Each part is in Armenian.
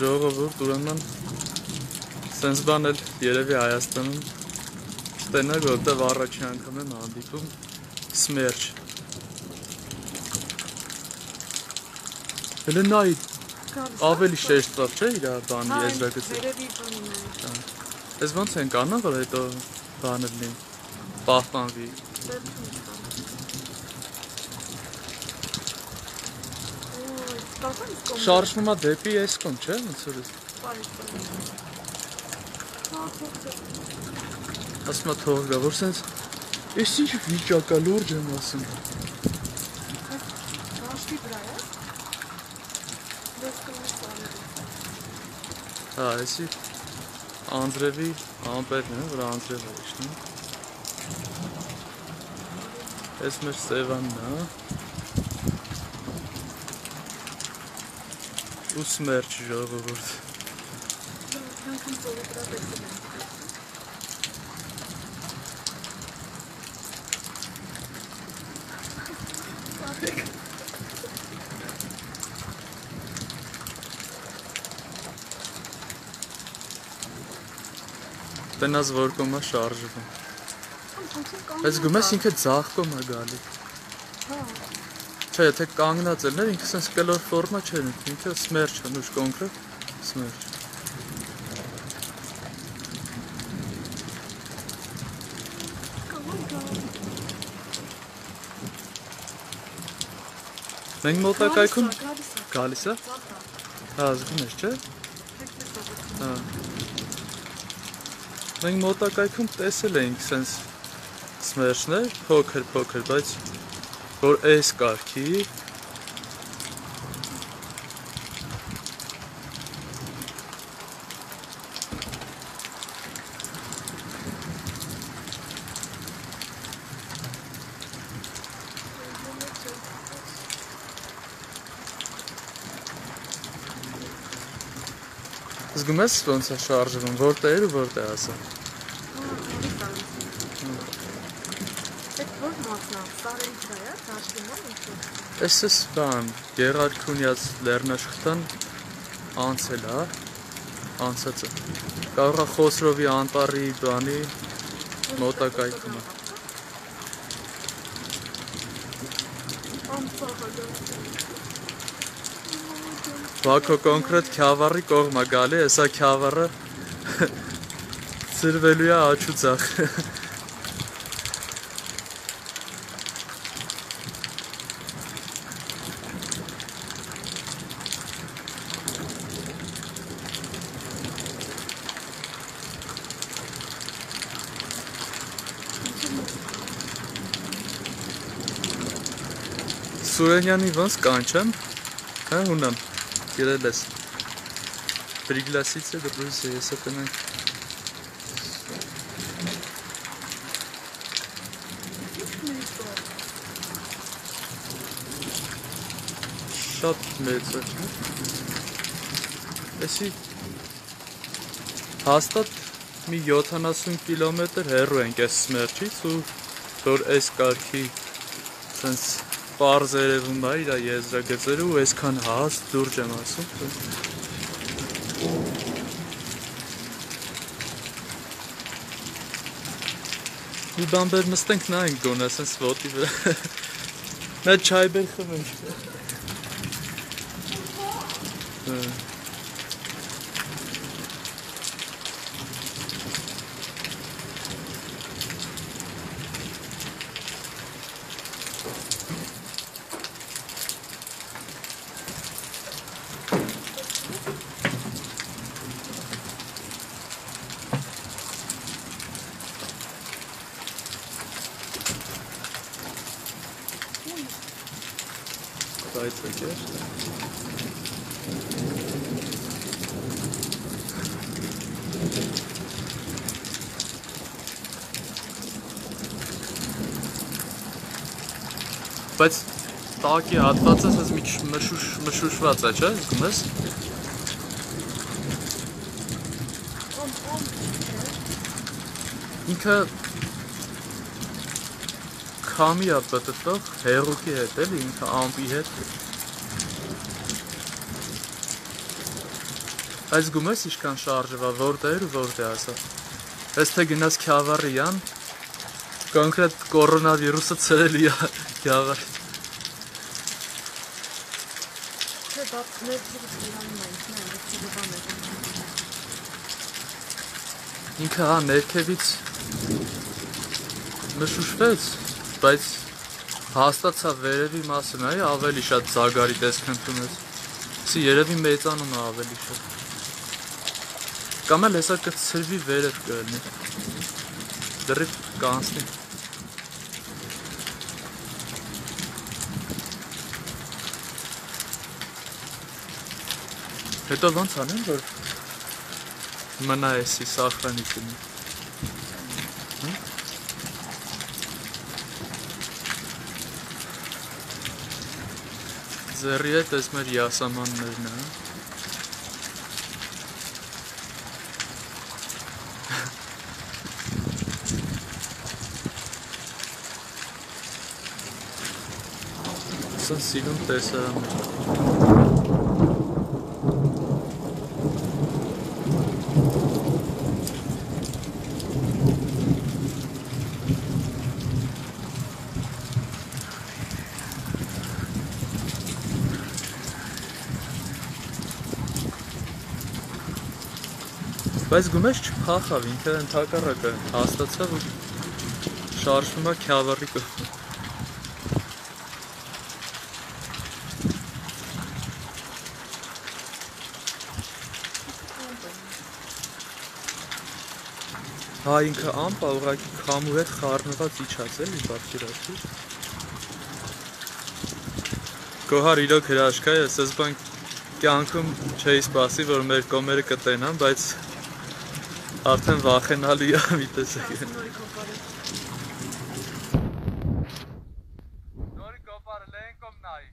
Joe Turanman, Sensbanel, Jerevi Ayastaman, Stena Gota Varachankaman, Adikum, Smerch. Hele Neid, Aveli Sheshtra, Chega, Bani, Ezrakitsa. Es waren 10 Garner, weil ich da war nicht nehmen. Bachmann wie. Շարժ մումա դեպի ես կոն չէ, մնցորից ասմ ա թողգա, որ սենց ես ինչ վիճակա լուրջ եմ ասմ հա, եսի անձրևի ամպերն է, որ անձրև ալիշն ես մեր սևանն է Ուսմերջ ժողորդ Տնաս որ կոմա շարժվում Ես գում ես ինքը ձախ կոմա գալի Չէ, եթե կանգնած էլներ, ինքը սենց կլոր ֆորմա չեն, ինքը սմերջ հնուշ կոնկրետ, սմերջ։ Մենք մոտակայքում գալիս է, ազգում ես, չէ։ Մենք մոտակայքում տեսել էինք սենց սմերջներ, փոքր, փոքր, բայց որ այս կարգի զգում ես ոնց է շարժվում, որտեղ ու որտեղ ասա Ես ես բան, Գեղարքունյաց լեռնաշխտան անցել է, անցածը, կարող է Խոսրովի անտարի բանի մոտակայքում է Բաքո կոնքրետ Քյավառի կողմ է գալի, հեսա Քյավառը ծրվելու է աչու ձախ Սուրենյանի ոնց կանչեմ, հունան, երել ես, պրիգլասից է դպրուս է, ես է տնենք Շատ մեծ է, եսի հաստատ մի 70 կիլոմետր հեռու ենք ես սմերջից ու որ ես կարգի սենց Պարզ երևում է իրա եզրագծերը ու այսքան հաստ դուրջ եմ ասում Ու բամբեր մստենք նայնք գոնե ասենց ոտի վրա Նա չայ բեր խմենք Բայց տակի հատվածը սենց միչ մշուշված է չէ, զգում ես Ինքը քամի է պտտող հեղուկի հետ էլի, ինքը ամպի հետ Այս գումես իշքան շարժվա, որտե էր ու որտե ասա։ Ես թե գնաս Քյավարիան, կոնկրետ կորոնավիրուսը ցրել է Քյավար։ Չէ, դա ինքը հա ներքևից մշուշվեց, բայց հաստացավ վերևի մասն այ ավելի շատ զագարի տեսք ընդունեց, իսկ երևի մեծանում է ավելի շատ, կամ էլ հեսա կծրվի վերև կլինի, դրիվ կանցնի։ Հետո ոնց անեմ, որ մնա եսի սախրանի կնի։ Ձերի է տես մեր յասամաններն է։ Սան սիգում տեսը մեր։ Բայց գումես չպախավ, ինքը ընդհակառակը հաստացավ ու շարժվում է Քյավառի կողմը։ Հա ինքը ամպա ուղղակի քամու հետ խառնված իջած էլի, պատկերացրու։ Գոհար իրոք հրաշքա է, սեզ բան կյանքում չէի սպասի, որ մեր կոմերը կտենան, բայց արդեն վախենալի է մի տեսակ է։ Նորի կոպարը լեն կոմ նայի։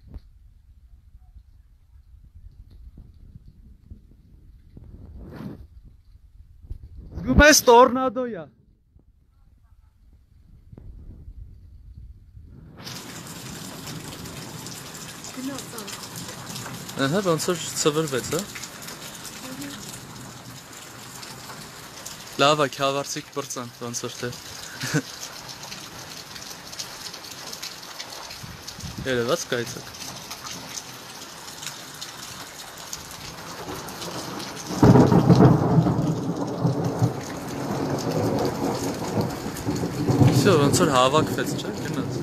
Զգում ես տորնադոյա։ Ահա ոնց որ ծվրվեց, հա։ Լավ է, Քյավարցիկ պրծան, ոնց որ թե։ Երևաց կայցակ։ Սյո, ոնց որ հավաքվեց, չէ, գնաց։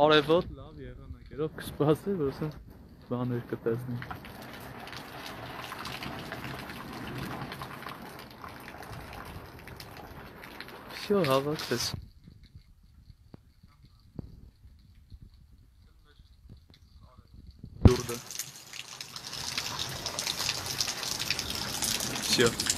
Արևոտ լավ եղանակերով կսպասի, որ ասեն բաներ կտեսնի։ Վսյո հավաքվեց։ Վսյո։